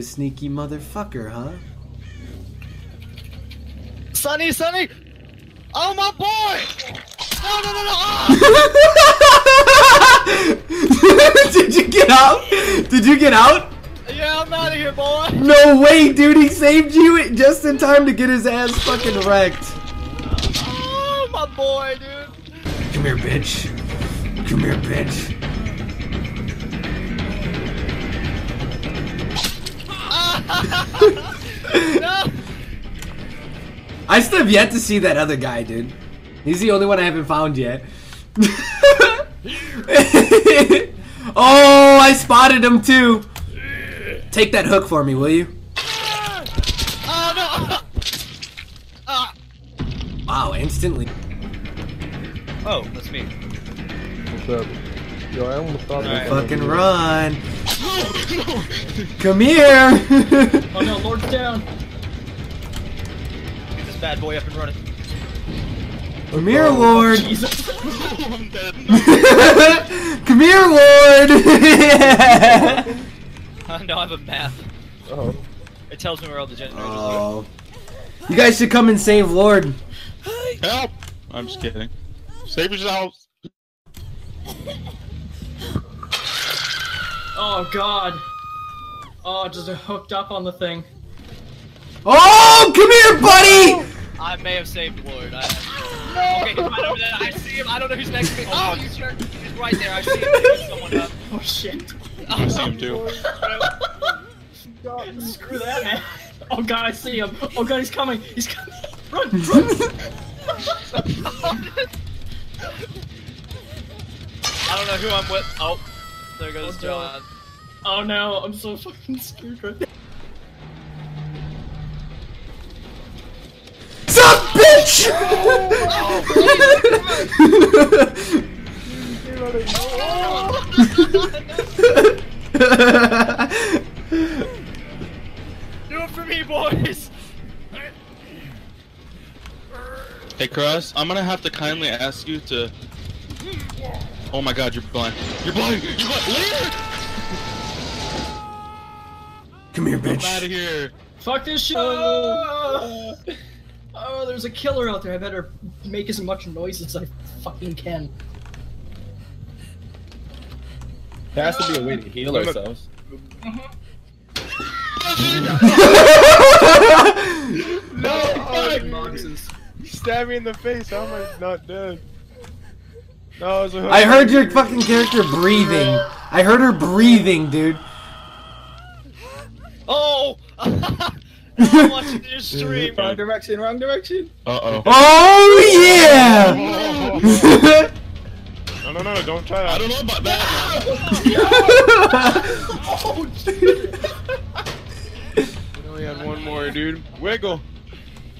Sneaky motherfucker, huh? Sonny, Sonny! Oh, my boy! No, no, no, no! Oh. Did you get out? Did you get out? Yeah, I'm out of here, boy. No way, dude. He saved you just in time to get his ass fucking wrecked. Oh, my boy, dude. Come here, bitch. Come here, bitch. No. I still have yet to see that other guy, dude. He's the only one I haven't found yet. Oh, I spotted him too. Take that hook for me, will you? No. Wow, instantly. Oh, that's me. What's up? Yo, I almost thought I fucking run. Come here. Oh no, Lord's down. Get this bad boy up and running. Come here, Lord! Jesus. I'm dead. Come here, Lord! Yeah. No, I have a map. Oh. It tells me where all the generators are. You guys should come and save Lord. Help! I'm just kidding. Save yourselves! Oh, God. Oh, just hooked up on the thing. Oh, come here, buddy! I may have saved Lord. Okay, I see him. I don't know who's next to me. Oh, he's right there. I see him. There's someone up. Oh shit. I see him too. God, screw that, man. Oh god, I see him. Oh god, he's coming. He's coming. Run, run. I don't know who I'm with. Oh, there goes John. Oh no, I'm so fucking scared right now. Bitch! Do it for me, boys! Hey, Cross, I'm gonna have to kindly ask you to... Oh my god, you're blind. You're blind! You're blind! Later! Come here, bitch. I'm out of here. Fuck this shit! Oh. Oh, there's a killer out there. I better make as much noise as I fucking can. There has to be a way to heal ourselves. No! Stab me in the face. How am I not dead? No, it was I heard your fucking character breathing. I heard her breathing, dude. Oh! I'm watching your stream. Wrong direction, wrong direction. Uh-oh. Oh, yeah! No, no, no, don't try that. I don't know about that. Oh, dude. We only had one more, dude. Wiggle.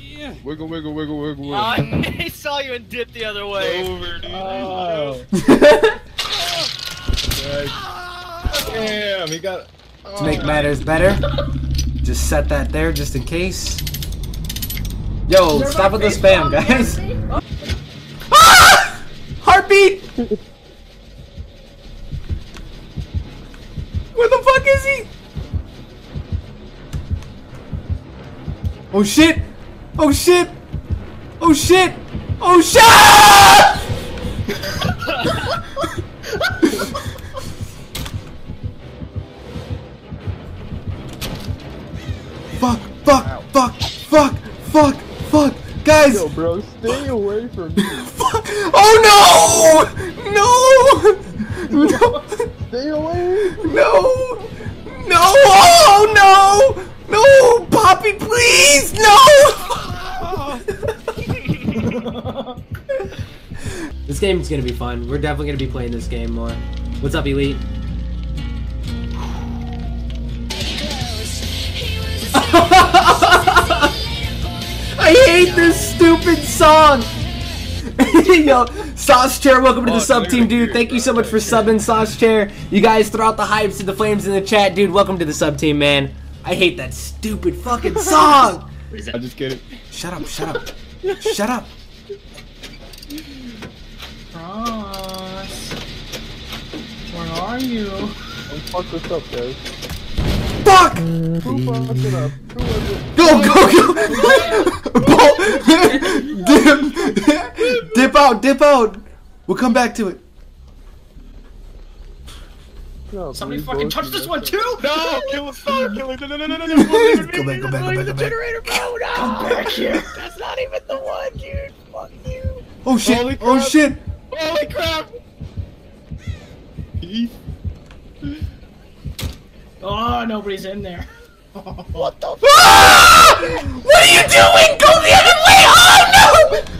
Yeah. Wiggle, wiggle, wiggle, wiggle, wiggle. I saw you and dipped the other way. Over, dude. Oh. Damn, he got... Oh. To make matters better. Just set that there just in case. Yo, stop with the spam, guys. Ah! Heartbeat! Where the fuck is he? Oh shit! Oh shit! Oh shit! Oh shit! Fuck, fuck, fuck, fuck, fuck, fuck, guys! Yo, bro, stay away from me. Fuck! Oh no! No! No! Stay away! No! No! Oh no! No! Poppy, please! No! This game's gonna be fun. We're definitely gonna be playing this game more. What's up, Elite? I hate this stupid song! Yo, Sauce Chair, welcome to the sub team, dude. Thank you so much for subbing, Sauce Chair. You guys throw out the hypes and the flames in the chat, dude. Welcome to the sub team, man. I hate that stupid fucking song! I'm just kidding. Shut up, shut up. Shut up. Ross, where are you? Don't fuck this up, guys. Fuck! Who fucked it up? Who was it? Go, go, go! Dip out, dip out! We'll come back to it. No, somebody fucking touched this one too! No! Kill the star! Kill it! No, no, no, no, no! Go back, go back, go back, go back! No! Come back here! That's not even the one, dude! Fuck you! Oh shit! Oh shit! Holy crap! Oh, nobody's in there. What the fuck? What are you doing? Go the other way! Oh no!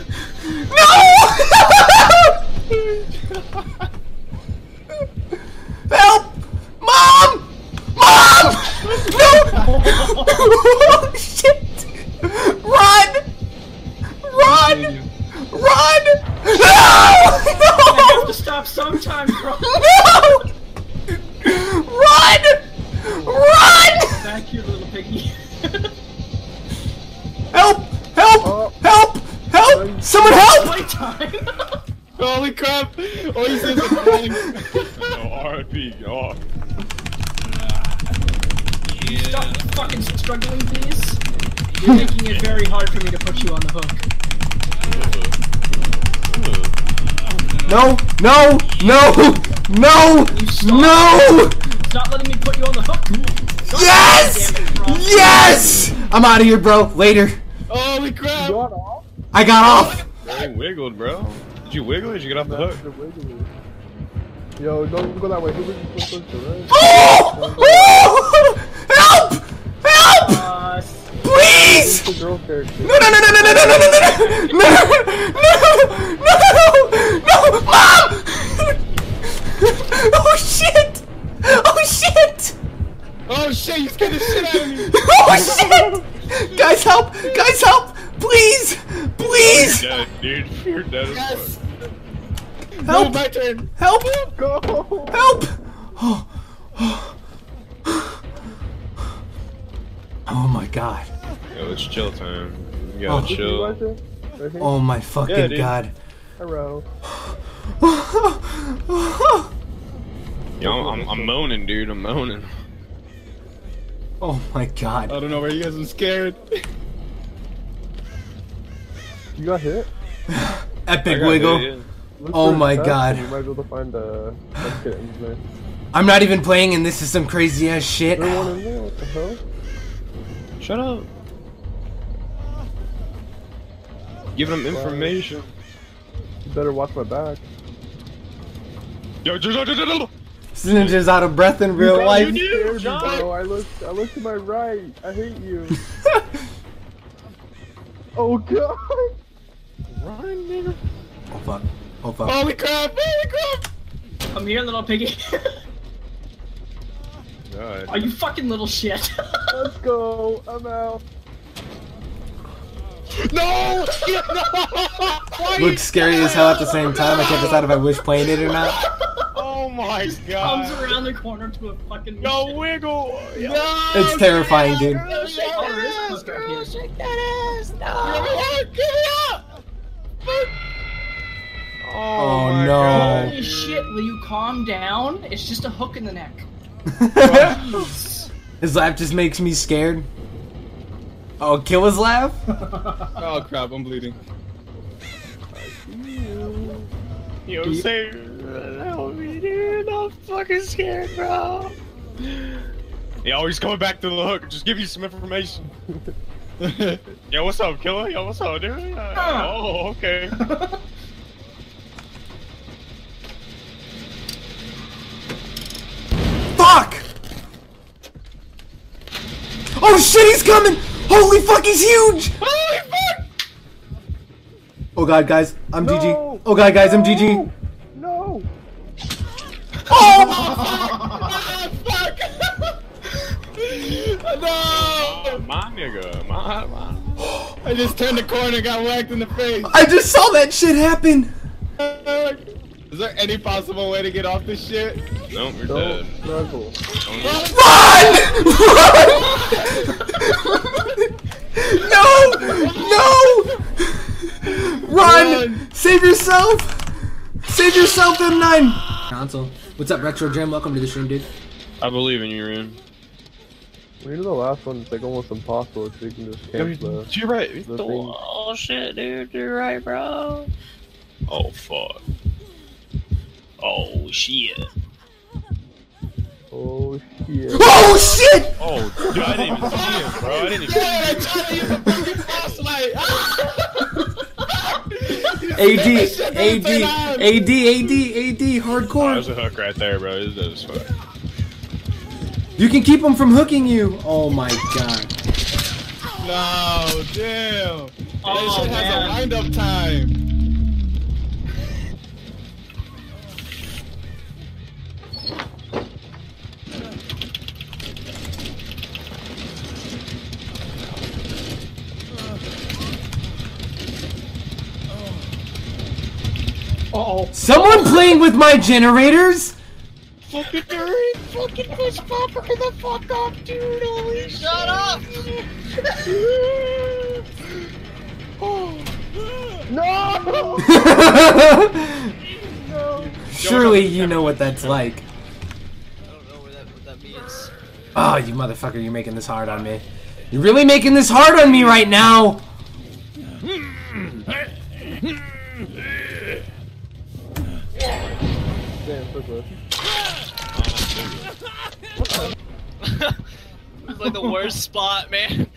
No! Help! Mom! Mom! No! Oh shit! Run! Run! Run! No! No! I have to stop sometime, bro. No! Run! Run! Back here, little piggy. Help! Help! Oh. Help! Help! Someone help! Holy crap! Oh, he says it's falling. No, RIP, oh. Yeah. Stop fucking struggling, please. You're making it very hard for me to put you on the hook. No! No! No! No! No! Stop letting me put you on the hook! Stop. Yes! Yes! I'm out of here, bro. Later. Holy crap! You got off? I got off! I wiggled, bro. Did you wiggle or did you get off the hook? Yo, don't go that way. Oh! Help! Help! Please! No, no, no, no, no, no, no, no, no, no, no, no, no, Mom! Oh shit! Oh shit! Oh shit! You scared the shit out of me! Oh shit! Guys, help! Guys, help! Please! Please! You're dead, dude. You're dead as fuck. Help! No, my turn. Help! Go! Help! Oh. Oh. Oh my god. Yo, it's chill time. You gotta chill. Right oh my fucking god. Hello. Yo, I'm moaning, dude. I'm moaning. Oh my god. I don't know where you guys are scared. You got hit? Epic wiggle. Hit, yeah. Oh my god. You might be able to find a I'm not even playing and this is some crazy ass shit. What the hell? Shut up. Give them information. You better watch my back. Yo, this ninja's out of breath in real life. I look to my right. I hate you. Oh god! Run, nigga! Oh fuck! Oh fuck! Holy crap! Holy crap! I'm here, little piggy. God. Are you fucking little shit? Let's go! I'm out. No! Looks scary as hell at the same time. I can't decide if I wish playing it or not. Oh my god! Comes around the corner to a fucking. No wiggle! No! It's terrifying, dude. No, shake that ass! Girl, shake that ass! No! Give it up! Oh no! Holy shit! Will you calm down? It's just a hook in the neck. His laugh just makes me scared. Oh, kill his laugh! Oh crap! I'm bleeding. Yo, save. Help me, dude. I'm fucking scared, bro. Yo, he's coming back to the hook. Just give you some information. Yo, what's up, killer? Yo, what's up, dude? Oh, okay. Fuck! Oh shit, he's coming! Holy fuck, he's huge! Holy fuck! Oh god, guys, I'm GG. Oh god, guys, I'm GG. No! Oh! Fuck! No! My nigga, my. I just turned the corner and got whacked in the face. I just saw that shit happen. Is there any possible way to get off this shit? No, we're dead. Struggle. Run! Run! No! No! Run! Save yourself! Save yourself, M9! Console. What's up, Retro Jam? Welcome to the stream, dude. I believe in you, Rune. When you do the last one, it's like almost impossible, so you can just cancel the... You're right. Oh shit, dude. You're right, bro. Oh, fuck. Oh, shit. Oh, shit. Oh, shit! Oh, dude, I didn't even see him, bro. I didn't even see him. Dude, I tried to use the fucking flashlight. AD, hardcore. Oh, there's a hook right there, bro. This is fuck. You can keep them from hooking you! Oh my god. No, damn! Oh, this shit has a wind-up time! Uh-oh. Someone playing with my generators?! Fucking dirty fucking fish popper, get the fuck off, dude! Holy shit! Shut up! No! No! Surely you know what that's like. I don't know what that means. Oh, you motherfucker, you're making this hard on me. You're really making this hard on me right now! Damn, so close. It's like the worst spot, man.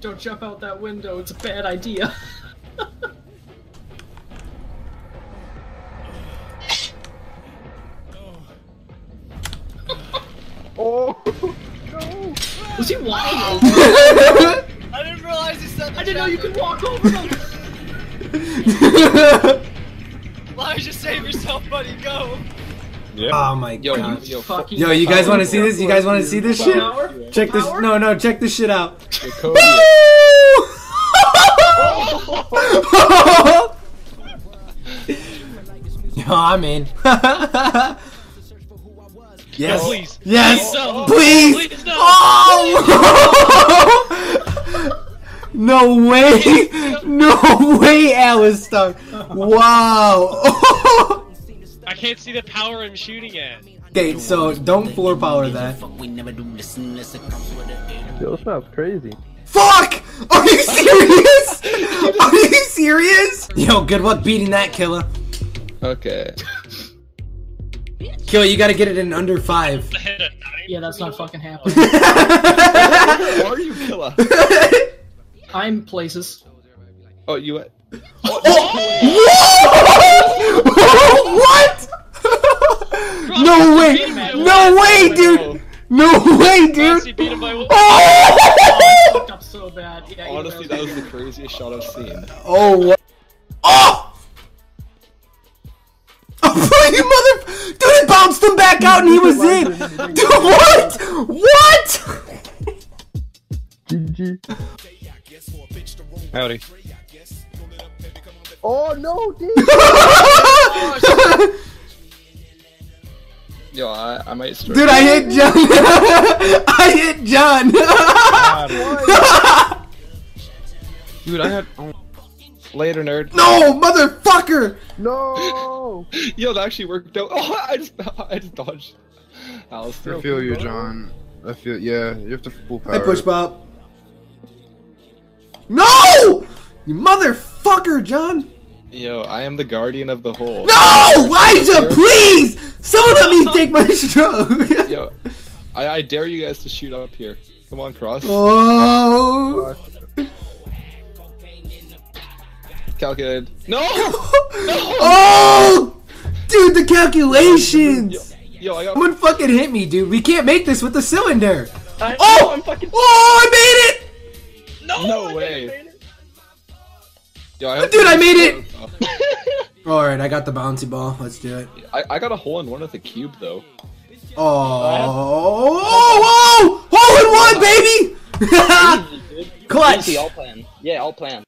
Don't jump out that window, it's a bad idea. Oh no! Was he walking over? I didn't realize he said that. I didn't know you could walk over them! Elijah, save yourself, buddy, go! Yeah. Oh my god. Yo, you guys want to see this? You guys want to see this shit? Check this. No, check this shit out. Yo, I'm in. Yes. Please. Yes. Please. Oh! No way. No way, Alice stuck. Wow. I can't see the power I'm shooting at. Okay, so don't floor power that. Yo, this map's crazy. Fuck! Are you serious? Are you serious? Yo, good luck beating that, Killa. Okay. Killa, you gotta get it in under 5. Yeah, that's not fucking happening. Where are you, Killa? I'm places. Oh, you what? Oh, oh, oh, what? No way! No way, dude! No way, dude! Oh! Fucked up so bad. Honestly, that was the craziest shot I've seen. Oh, what? Oh! Oh, you mother! Dude, it bounced him back out and he was in. Dude, what? What? GG. Howdy. Oh no, dude! Oh, yo, I might strike. Dude, I hit John! I hit John! God, dude, I had... Oh. Later, nerd. No, motherfucker! No! Yo, that actually worked out. Oh, I just dodged. I feel you, John. I feel... Yeah, you have to full power. I push pop. No! You motherfucker, John! Yo, I am the guardian of the hole. No! Elijah, please! Someone let me take my stroke! Yo, I dare you guys to shoot up here. Come on, Cross. Oh! Calculated. No! No! Oh! Dude, the calculations! Yo, I got... Someone fucking hit me, dude. We can't make this with the cylinder! Oh! I'm fucking... Oh, I made it! No way! Yo, dude, I made it! Alright, I got the bouncy ball. Let's do it. I got a hole in one with a cube, though. Oh, oh, oh, hole in one, baby! Clutch! Yeah, I'll plan.